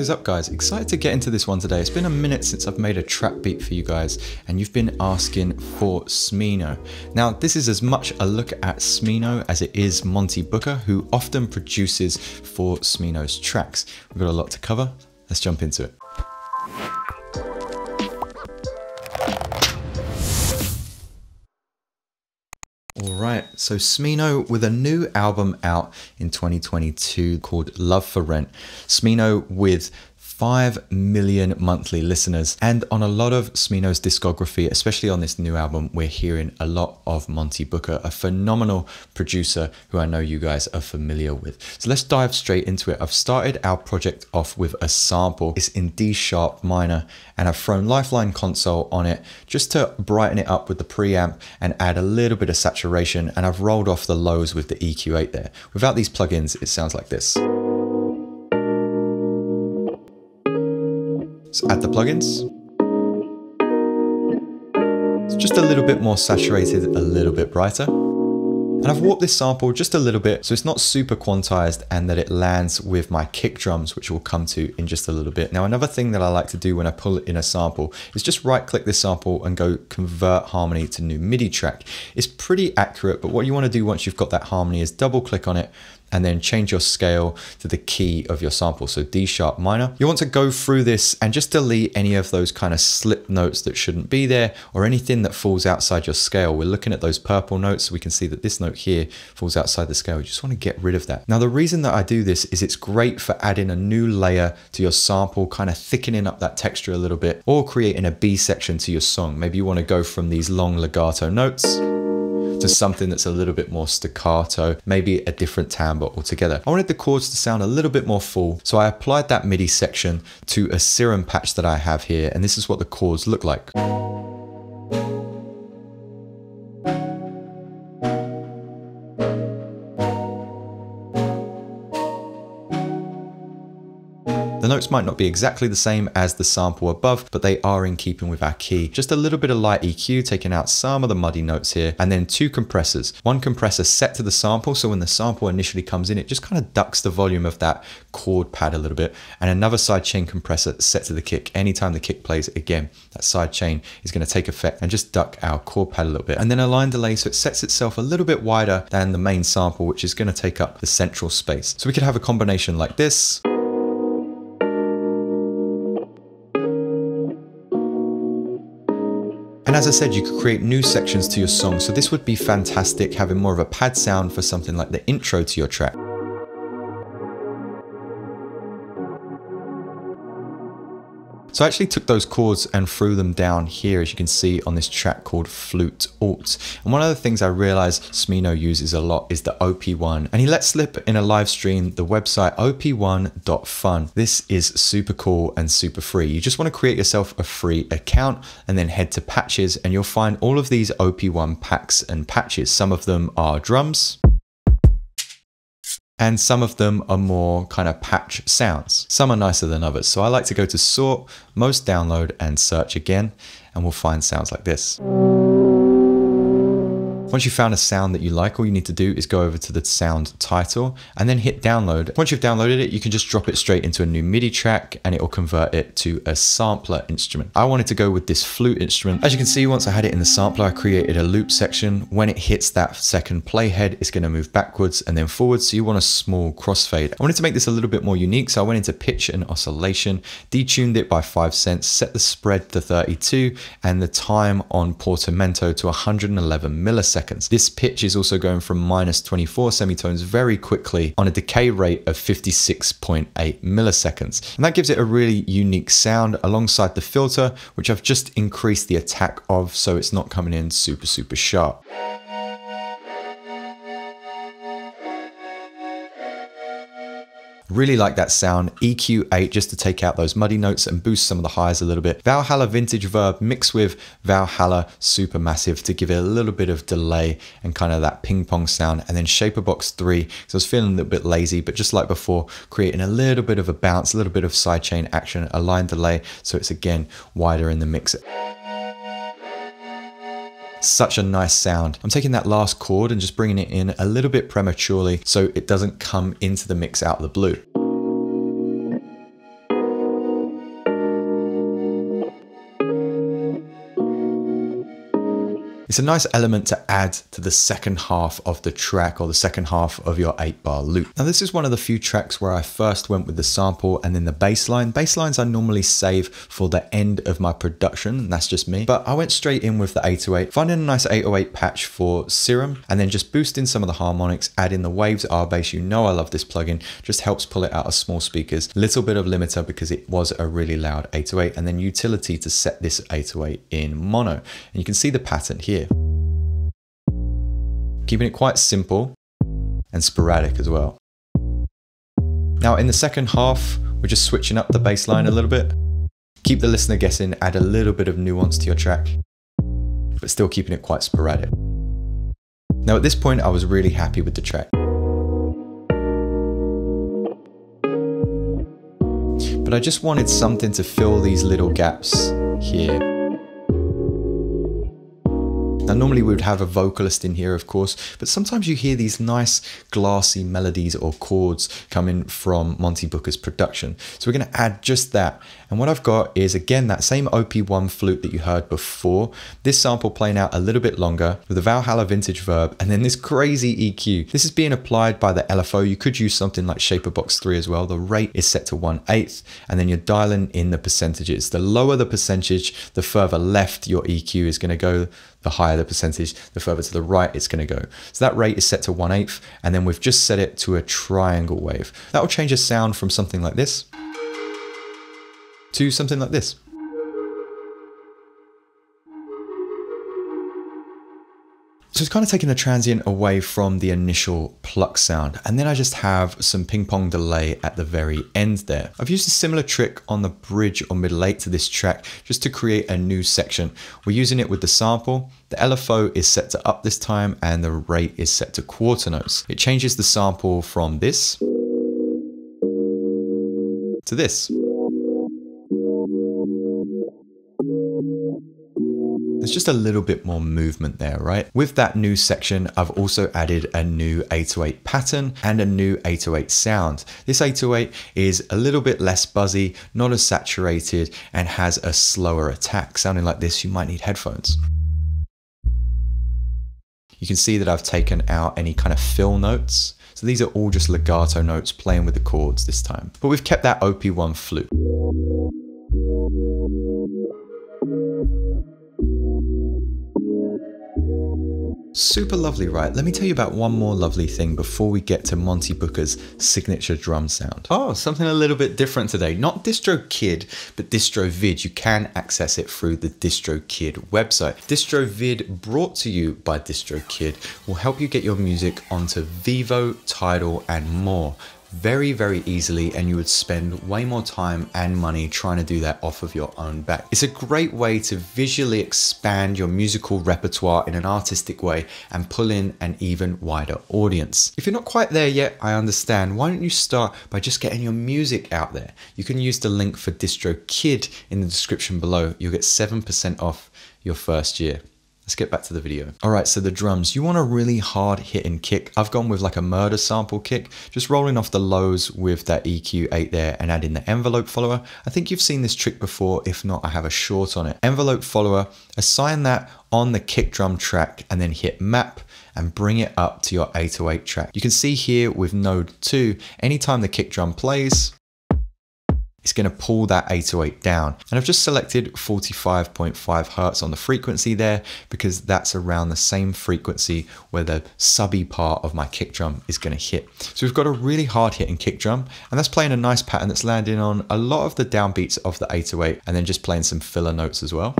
What is up, guys? Excited to get into this one today. It's been a minute since I've made a trap beat for you guys, and you've been asking for Smino. Now, this is as much a look at Smino as it is Monte Booker, who often produces for Smino's tracks. We've got a lot to cover. Let's jump into it. Alright, so Smino with a new album out in 2022 called Love for Rent. Smino with 5 million monthly listeners, and on a lot of Smino's discography, especially on this new album, we're hearing a lot of Monte Booker, a phenomenal producer who I know you guys are familiar with. So let's dive straight into it. I've started our project off with a sample. It's in D sharp minor, and I've thrown Lifeline console on it just to brighten it up with the preamp and add a little bit of saturation, and I've rolled off the lows with the EQ8 there. Without these plugins, it sounds like this. So add the plugins. It's just a little bit more saturated, a little bit brighter. And I've warped this sample just a little bit so it's not super quantized and that it lands with my kick drums, which we'll come to in just a little bit. Now, another thing that I like to do when I pull in a sample is just right click this sample and go convert harmony to new MIDI track. It's pretty accurate, but what you want to do once you've got that harmony is double click on it and then change your scale to the key of your sample, so D sharp minor. You want to go through this and just delete any of those kind of slip notes that shouldn't be there or anything that falls outside your scale. We're looking at those purple notes, so we can see that this note here falls outside the scale. You just want to get rid of that. Now, the reason that I do this is it's great for adding a new layer to your sample, kind of thickening up that texture a little bit, or creating a B section to your song. Maybe you want to go from these long legato notes to something that's a little bit more staccato, maybe a different timbre altogether. I wanted the chords to sound a little bit more full, so I applied that MIDI section to a Serum patch that I have here, and this is what the chords look like. Notes might not be exactly the same as the sample above, but they are in keeping with our key. Just a little bit of light EQ, taking out some of the muddy notes here, and then two compressors. One compressor set to the sample, so when the sample initially comes in, it just kind of ducks the volume of that chord pad a little bit, and another side chain compressor set to the kick. Anytime the kick plays again, that side chain is going to take effect and just duck our chord pad a little bit. And then a line delay, so it sets itself a little bit wider than the main sample, which is going to take up the central space. So we could have a combination like this, and as I said, you could create new sections to your song. So this would be fantastic, having more of a pad sound for something like the intro to your track. So I actually took those chords and threw them down here, as you can see on this track called Flute Alt. And one of the things I realized Smino uses a lot is the OP1, and he let slip in a live stream the website op1.fun. This is super cool and super free. You just want to create yourself a free account and then head to patches, and you'll find all of these OP1 packs and patches. Some of them are drums, and some of them are more kind of patch sounds. Some are nicer than others. So I like to go to sort, most download, and search again, and we'll find sounds like this. Once you've found a sound that you like, all you need to do is go over to the sound title and then hit download. Once you've downloaded it, you can just drop it straight into a new MIDI track and it will convert it to a sampler instrument. I wanted to go with this flute instrument. As you can see, once I had it in the sampler, I created a loop section. When it hits that second playhead, it's going to move backwards and then forwards, so you want a small crossfade. I wanted to make this a little bit more unique, so I went into pitch and oscillation, detuned it by 5 cents, set the spread to 32 and the time on portamento to 111 milliseconds. This pitch is also going from minus 24 semitones very quickly on a decay rate of 56.8 milliseconds. And that gives it a really unique sound alongside the filter, which I've just increased the attack of, so it's not coming in super, super sharp. Really like that sound. EQ8 just to take out those muddy notes and boost some of the highs a little bit. Valhalla Vintage Verb mixed with Valhalla Super Massive to give it a little bit of delay and kind of that ping pong sound. And then Shaperbox 3, because I was feeling a little bit lazy, but just like before, creating a little bit of a bounce, a little bit of sidechain action, a line delay, so it's again wider in the mix. Such a nice sound. I'm taking that last chord and just bringing it in a little bit prematurely so it doesn't come into the mix out of the blue. It's a nice element to add to the second half of the track or the second half of your 8-bar loop. Now this is one of the few tracks where I first went with the sample and then the bass line. Bass lines I normally save for the end of my production, and that's just me, but I went straight in with the 808, finding a nice 808 patch for Serum and then just boosting some of the harmonics, adding the Waves R Bass. You know I love this plugin, just helps pull it out of small speakers, little bit of limiter because it was a really loud 808, and then utility to set this 808 in mono. And you can see the pattern here. Keeping it quite simple and sporadic as well. Now in the second half, we're just switching up the bass line a little bit. Keep the listener guessing, add a little bit of nuance to your track, but still keeping it quite sporadic. Now at this point, I was really happy with the track. But I just wanted something to fill these little gaps here. Now normally we would have a vocalist in here, of course, but sometimes you hear these nice glassy melodies or chords coming from Monte Booker's production. So we're going to add just that. And what I've got is, again, that same OP1 flute that you heard before. This sample playing out a little bit longer with the Valhalla Vintage Verb, and then this crazy EQ. This is being applied by the LFO. You could use something like Shaperbox 3 as well. The rate is set to 1/8, and then you're dialing in the percentages. The lower the percentage, the further left your EQ is going to go. The higher the percentage, the further to the right it's going to go. So that rate is set to 1/8, and then we've just set it to a triangle wave. That will change the sound from something like this to something like this. So it's kind of taking the transient away from the initial pluck sound, and then I just have some ping pong delay at the very end there. I've used a similar trick on the bridge or middle eight to this track just to create a new section. We're using it with the sample. The LFO is set to up this time and the rate is set to quarter notes. It changes the sample from this to this. There's just a little bit more movement there, right? With that new section, I've also added a new 808 pattern and a new 808 sound. This 808 is a little bit less buzzy, not as saturated, and has a slower attack. Sounding like this, you might need headphones. You can see that I've taken out any kind of fill notes. So these are all just legato notes playing with the chords this time. But we've kept that OP1 flute. Super lovely, right? Let me tell you about one more lovely thing before we get to Monte Booker's signature drum sound. Oh, something a little bit different today. Not DistroKid, but DistroVid. You can access it through the DistroKid website. DistroVid, brought to you by DistroKid, will help you get your music onto Vevo, Tidal, and more. Very easily, and you would spend way more time and money trying to do that off of your own back. It's a great way to visually expand your musical repertoire in an artistic way and pull in an even wider audience. If you're not quite there yet, I understand. Why don't you start by just getting your music out there? You can use the link for DistroKid in the description below. You'll get 7% off your first year. Let's get back to the video. All right, so the drums, you want a really hard hitting kick. I've gone with like a murder sample kick, just rolling off the lows with that EQ8 there and adding the envelope follower. I think you've seen this trick before. If not, I have a short on it. Envelope follower, assign that on the kick drum track and then hit map and bring it up to your 808 track. You can see here with node 2, anytime the kick drum plays, it's going to pull that 808 down. And I've just selected 45.5 Hertz on the frequency there because that's around the same frequency where the subby part of my kick drum is going to hit. So we've got a really hard hitting kick drum, and that's playing a nice pattern that's landing on a lot of the downbeats of the 808 and then just playing some filler notes as well.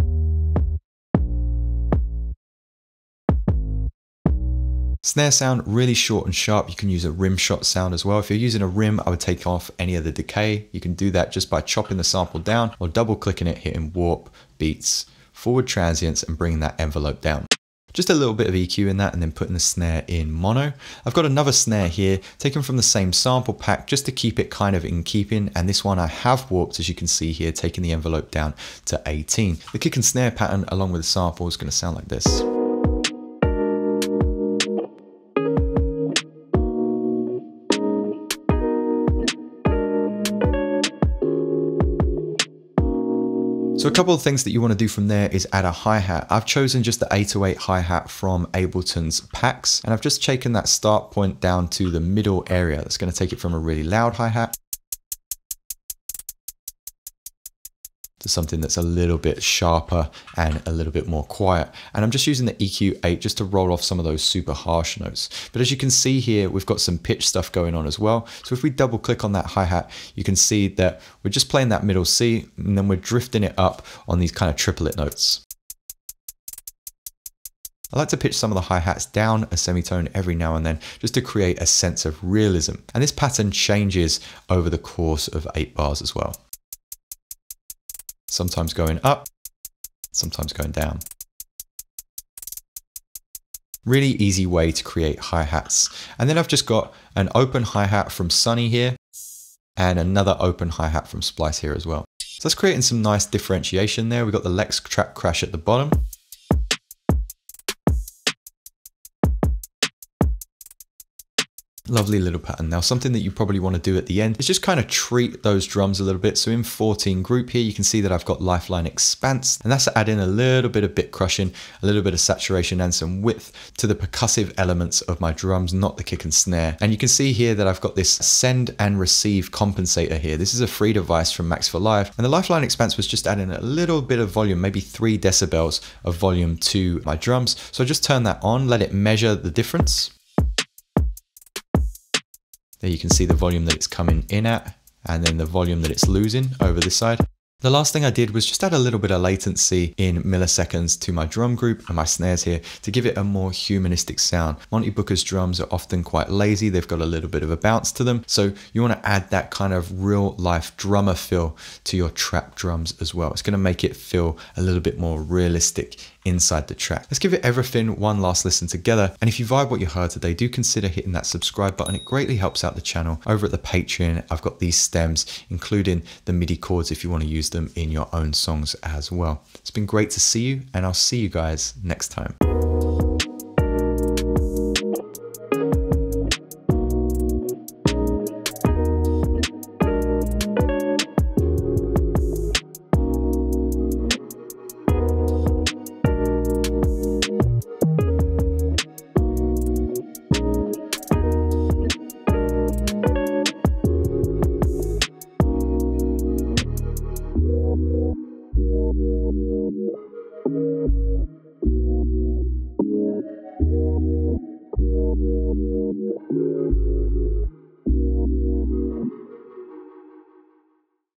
Snare sound, really short and sharp. You can use a rim shot sound as well. If you're using a rim, I would take off any of the decay. You can do that just by chopping the sample down or double clicking it, hitting warp, beats, forward transients, and bringing that envelope down. Just a little bit of EQ in that and then putting the snare in mono. I've got another snare here taken from the same sample pack just to keep it kind of in keeping, and this one I have warped, as you can see here, taking the envelope down to 18. The kick and snare pattern along with the sample is going to sound like this. So a couple of things that you want to do from there is add a hi-hat. I've chosen just the 808 hi-hat from Ableton's packs, and I've just taken that start point down to the middle area. That's going to take it from a really loud hi-hat to something that's a little bit sharper and a little bit more quiet. And I'm just using the EQ8 just to roll off some of those super harsh notes. But as you can see here, we've got some pitch stuff going on as well. So if we double click on that hi-hat, you can see that we're just playing that middle C, and then we're drifting it up on these kind of triplet notes. I like to pitch some of the hi-hats down a semitone every now and then just to create a sense of realism. And this pattern changes over the course of 8 bars as well. Sometimes going up, sometimes going down. Really easy way to create hi-hats. And then I've just got an open hi-hat from Sunny here and another open hi-hat from Splice here as well. So that's creating some nice differentiation there. We've got the Lex Trap Crash at the bottom. Lovely little pattern. Now, something that you probably want to do at the end is just kind of treat those drums a little bit. So in 14 group here, you can see that I've got Lifeline Expanse, and that's adding a little bit of bit crushing, a little bit of saturation and some width to the percussive elements of my drums, not the kick and snare. And you can see here that I've got this send and receive compensator here. This is a free device from Max for Life. And the Lifeline Expanse was just adding a little bit of volume, maybe 3 decibels of volume to my drums. So I just turn that on, let it measure the difference. There you can see the volume that it's coming in at, and then the volume that it's losing over this side. The last thing I did was just add a little bit of latency in milliseconds to my drum group and my snares here to give it a more humanistic sound. Monte Booker's drums are often quite lazy. They've got a little bit of a bounce to them. So you want to add that kind of real life drummer feel to your trap drums as well. It's going to make it feel a little bit more realistic inside the track. Let's give it everything one last listen together. And if you vibe what you heard today, do consider hitting that subscribe button. It greatly helps out the channel. Over at the Patreon, I've got these stems, including the MIDI chords if you want to use them in your own songs as well. It's been great to see you, and I'll see you guys next time.